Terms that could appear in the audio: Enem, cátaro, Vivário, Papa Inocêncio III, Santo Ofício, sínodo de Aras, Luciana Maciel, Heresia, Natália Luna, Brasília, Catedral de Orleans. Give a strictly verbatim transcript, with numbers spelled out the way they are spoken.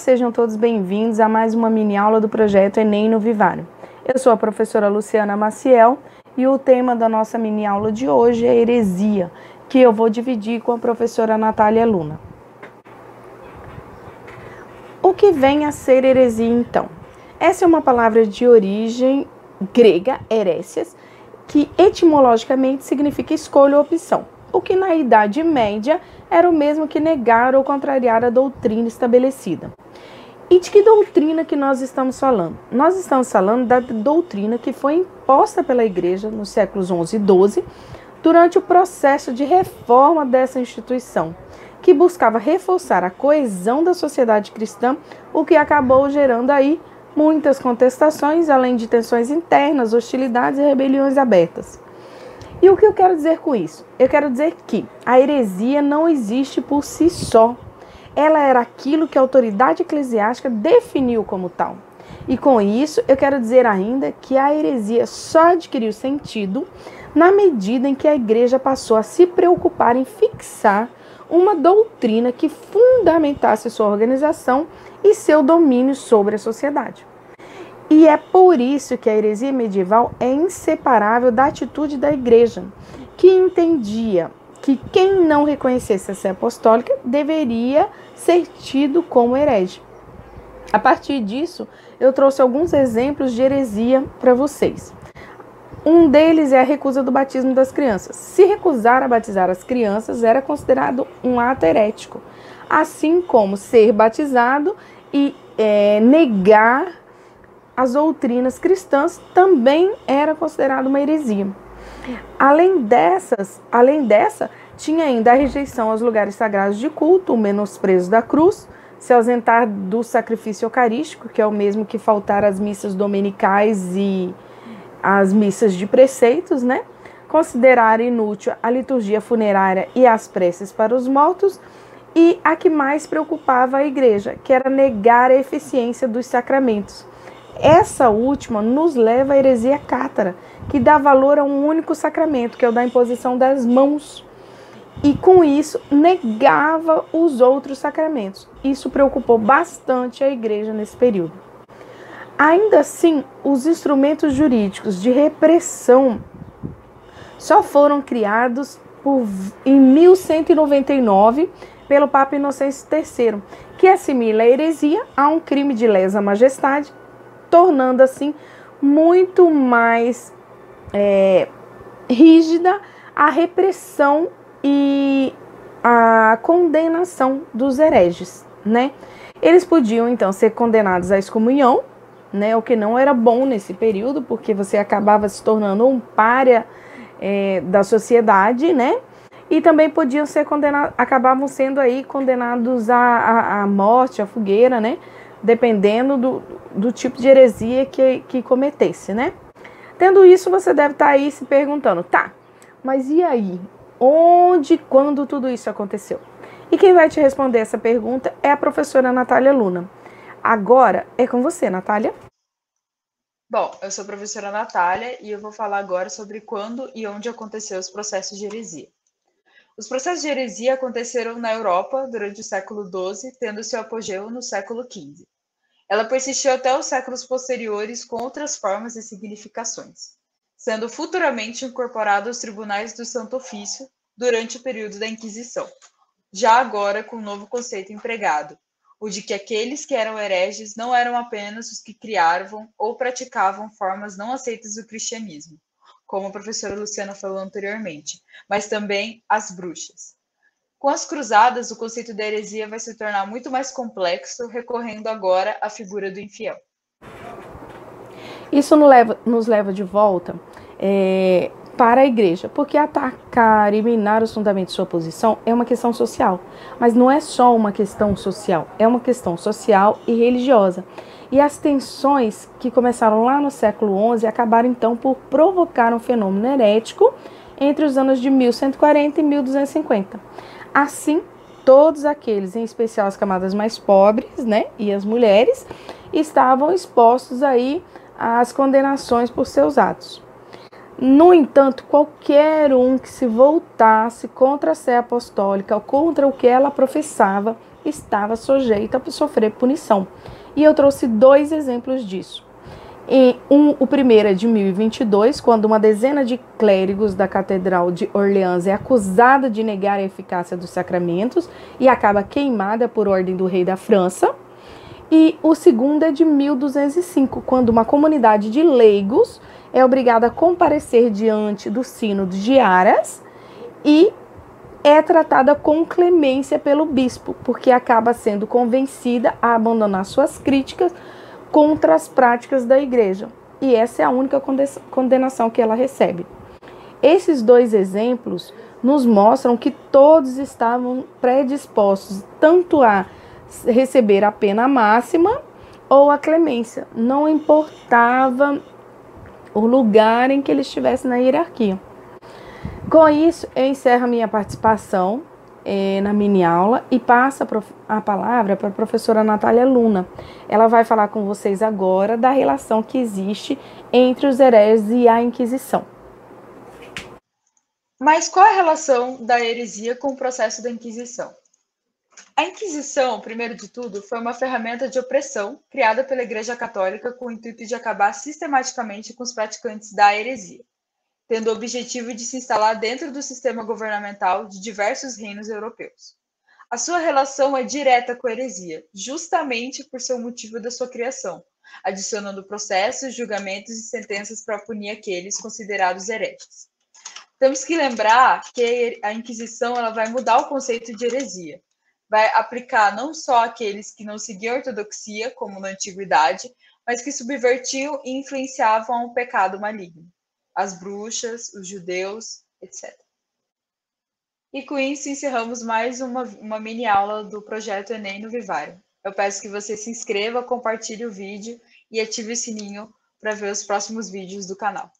sejam todos bem-vindos a mais uma mini-aula do projeto Enem no Vivário. Eu sou a professora Luciana Maciel e o tema da nossa mini-aula de hoje é heresia, que eu vou dividir com a professora Natália Luna. O que vem a ser heresia, então? Essa é uma palavra de origem grega, heresias, que etimologicamente significa escolha ou opção, o que na Idade Média era o mesmo que negar ou contrariar a doutrina estabelecida. E de que doutrina que nós estamos falando? Nós estamos falando da doutrina que foi imposta pela Igreja nos séculos onze e doze, durante o processo de reforma dessa instituição, que buscava reforçar a coesão da sociedade cristã, o que acabou gerando aí muitas contestações, além de tensões internas, hostilidades e rebeliões abertas. E o que eu quero dizer com isso? Eu quero dizer que a heresia não existe por si só. Ela era aquilo que a autoridade eclesiástica definiu como tal. E com isso, eu quero dizer ainda que a heresia só adquiriu sentido na medida em que a Igreja passou a se preocupar em fixar uma doutrina que fundamentasse sua organização e seu domínio sobre a sociedade. E é por isso que a heresia medieval é inseparável da atitude da Igreja, que entendia que quem não reconhecesse a Sé Apostólica deveria ser tido como herege. A partir disso, eu trouxe alguns exemplos de heresia para vocês. Um deles é a recusa do batismo das crianças. Se recusar a batizar as crianças, era considerado um ato herético, assim como ser batizado e é, negar as doutrinas cristãs também era considerado uma heresia. Além dessas, além dessa, tinha ainda a rejeição aos lugares sagrados de culto, o menosprezo da cruz, se ausentar do sacrifício eucarístico, que é o mesmo que faltar às missas dominicais e às missas de preceitos, né? Considerar inútil a liturgia funerária e as preces para os mortos, e a que mais preocupava a Igreja, que era negar a eficiência dos sacramentos. Essa última nos leva à heresia cátara, que dá valor a um único sacramento, que é o da imposição das mãos, e com isso negava os outros sacramentos. Isso preocupou bastante a Igreja nesse período. Ainda assim, os instrumentos jurídicos de repressão só foram criados por, em mil cento e noventa e nove pelo Papa Inocêncio terceiro, que assimila a heresia a um crime de lesa majestade, tornando assim muito mais é, rígida a repressão e a condenação dos hereges, né? Eles podiam então ser condenados à excomunhão, né? O que não era bom nesse período, porque você acabava se tornando um pária é, da sociedade, né? E também podiam ser condenados, acabavam sendo aí condenados à, à, à morte, à fogueira, né? Dependendo do, do tipo de heresia que, que cometesse, né? Tendo isso, você deve estar aí se perguntando, tá, mas e aí? Onde, quando tudo isso aconteceu? E quem vai te responder essa pergunta é a professora Natália Luna. Agora é com você, Natália. Bom, eu sou a professora Natália e eu vou falar agora sobre quando e onde aconteceram os processos de heresia. Os processos de heresia aconteceram na Europa durante o século doze, tendo seu apogeu no século quinze. Ela persistiu até os séculos posteriores com outras formas e significações, sendo futuramente incorporada aos tribunais do Santo Ofício durante o período da Inquisição, já agora com um novo conceito empregado, o de que aqueles que eram hereges não eram apenas os que criavam ou praticavam formas não aceitas do cristianismo, como a professora Luciana falou anteriormente, mas também as bruxas. Com as cruzadas, o conceito da heresia vai se tornar muito mais complexo, recorrendo agora à figura do infiel. Isso nos leva, nos leva de volta é, para a Igreja, porque atacar e minar os fundamentos de sua posição é uma questão social, mas não é só uma questão social, é uma questão social e religiosa. E as tensões que começaram lá no século onze acabaram então por provocar um fenômeno herético entre os anos de mil cento e quarenta e mil duzentos e cinquenta. Assim, todos aqueles, em especial as camadas mais pobres, né, e as mulheres, estavam expostos aí às condenações por seus atos. No entanto, qualquer um que se voltasse contra a Sé Apostólica ou contra o que ela professava estava sujeita a sofrer punição. E eu trouxe dois exemplos disso. E um, o primeiro é de mil e vinte e dois, quando uma dezena de clérigos da Catedral de Orleans é acusada de negar a eficácia dos sacramentos e acaba queimada por ordem do rei da França. E o segundo é de mil duzentos e cinco, quando uma comunidade de leigos é obrigada a comparecer diante do sínodo de Aras e é tratada com clemência pelo bispo, porque acaba sendo convencida a abandonar suas críticas contra as práticas da igreja. E essa é a única condenação que ela recebe. Esses dois exemplos nos mostram que todos estavam predispostos tanto a receber a pena máxima ou a clemência. Não importava o lugar em que ele estivesse na hierarquia. Com isso, eu encerro a minha participação É, na mini-aula e passa a palavra para a professora Natália Luna. Ela vai falar com vocês agora da relação que existe entre os hereges e a Inquisição. Mas qual é a relação da heresia com o processo da Inquisição? A Inquisição, primeiro de tudo, foi uma ferramenta de opressão criada pela Igreja Católica com o intuito de acabar sistematicamente com os praticantes da heresia, tendo o objetivo de se instalar dentro do sistema governamental de diversos reinos europeus. A sua relação é direta com a heresia, justamente por ser o motivo da sua criação, adicionando processos, julgamentos e sentenças para punir aqueles considerados hereges. Temos que lembrar que a Inquisição ela vai mudar o conceito de heresia, vai aplicar não só aqueles que não seguiam a ortodoxia, como na Antiguidade, mas que subvertiam e influenciavam a um pecado maligno. As bruxas, os judeus, etcétera. E com isso encerramos mais uma, uma mini aula do projeto Enem no Vivário. Eu peço que você se inscreva, compartilhe o vídeo e ative o sininho para ver os próximos vídeos do canal.